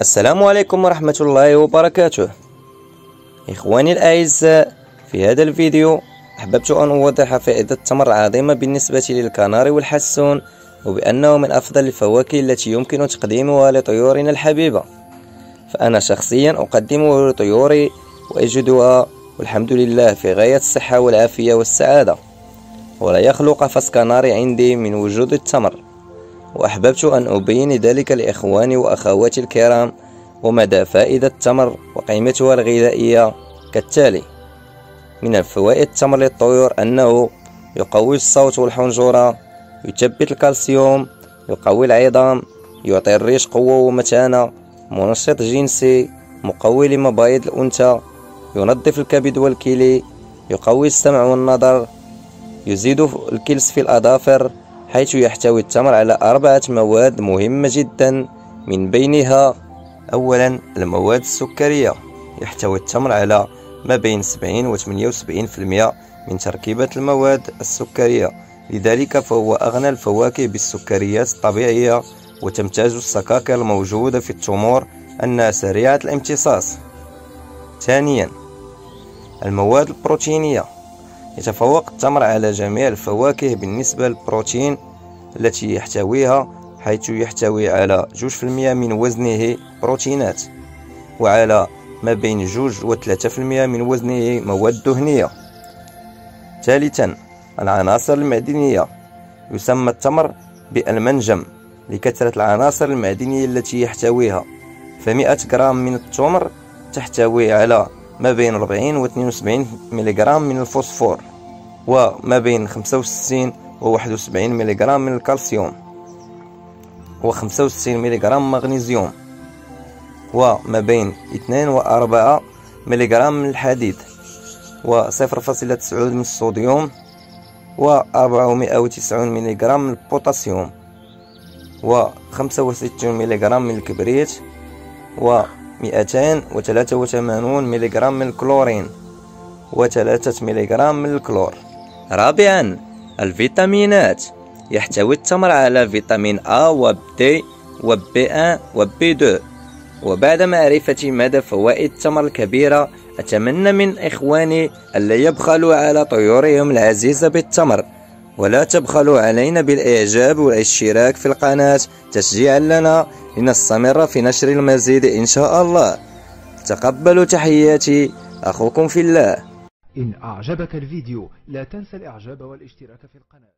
السلام عليكم ورحمة الله وبركاته. إخواني الأعزاء، في هذا الفيديو أحببت أن أوضح فائدة التمر العظيمة بالنسبة للكناري والحسون، وبأنه من أفضل الفواكه التي يمكن تقديمها لطيورنا الحبيبة، فأنا شخصيا أقدمه لطيوري وأجدها والحمد لله في غاية الصحة والعافية والسعادة، ولا يخلو قفص كناري عندي من وجود التمر. وأحببت أن أبين ذلك لإخواني وأخواتي الكرام، ومدى فائدة التمر وقيمتها الغذائية كالتالي: من الفوائد التمر للطيور أنه يقوي الصوت والحنجرة، يثبت الكالسيوم، يقوي العظام، يعطي الريش قوة ومتانة، منشط جنسي، مقوي لمبايض الأنثى، ينظف الكبد والكلى، يقوي السمع والنظر، يزيد الكلس في الأظافر، حيث يحتوي التمر على 4 مواد مهمة جدا، من بينها: أولا المواد السكرية، يحتوي التمر على ما بين 70 و 78% من تركيبة المواد السكرية، لذلك فهو أغنى الفواكه بالسكريات الطبيعية، وتمتاز السكاكر الموجودة في التمور أنها سريعة الامتصاص. ثانيا المواد البروتينية، يتفوق التمر على جميع الفواكه بالنسبة للبروتين التي يحتويها، حيث يحتوي على 2% من وزنه بروتينات، وعلى ما بين 2 و 3% من وزنه مواد دهنية. ثالثا العناصر المعدنية، يسمى التمر بالمنجم لكثرة العناصر المعدنية التي يحتويها، ف100 غرام من التمر تحتوي على ما بين 40 و 72 ملغرام من الفوسفور، وما بين 65 و 71 ملغرام من الكالسيوم، و 65 ملغرام مغنيسيوم، وما بين 2 و 4 ملغرام من الحديد، و 0.9 من الصوديوم، و 490 ملغرام من البوتاسيوم، و 65 ملغرام من الكبريت، و 283 ملغرام من الكلورين، و 3 ملغرام من الكلور. رابعا الفيتامينات، يحتوي التمر على فيتامين A و D و B1 و B2. وبعد معرفة مدى فوائد التمر الكبيرة، أتمنى من إخواني ألا يبخلوا على طيورهم العزيزة بالتمر، ولا تبخلوا علينا بالإعجاب والاشتراك في القناة تشجيعا لنا لنستمر في نشر المزيد إن شاء الله. تقبلوا تحياتي، أخوكم في الله. إن أعجبك الفيديو لا تنسى الإعجاب والاشتراك في القناة.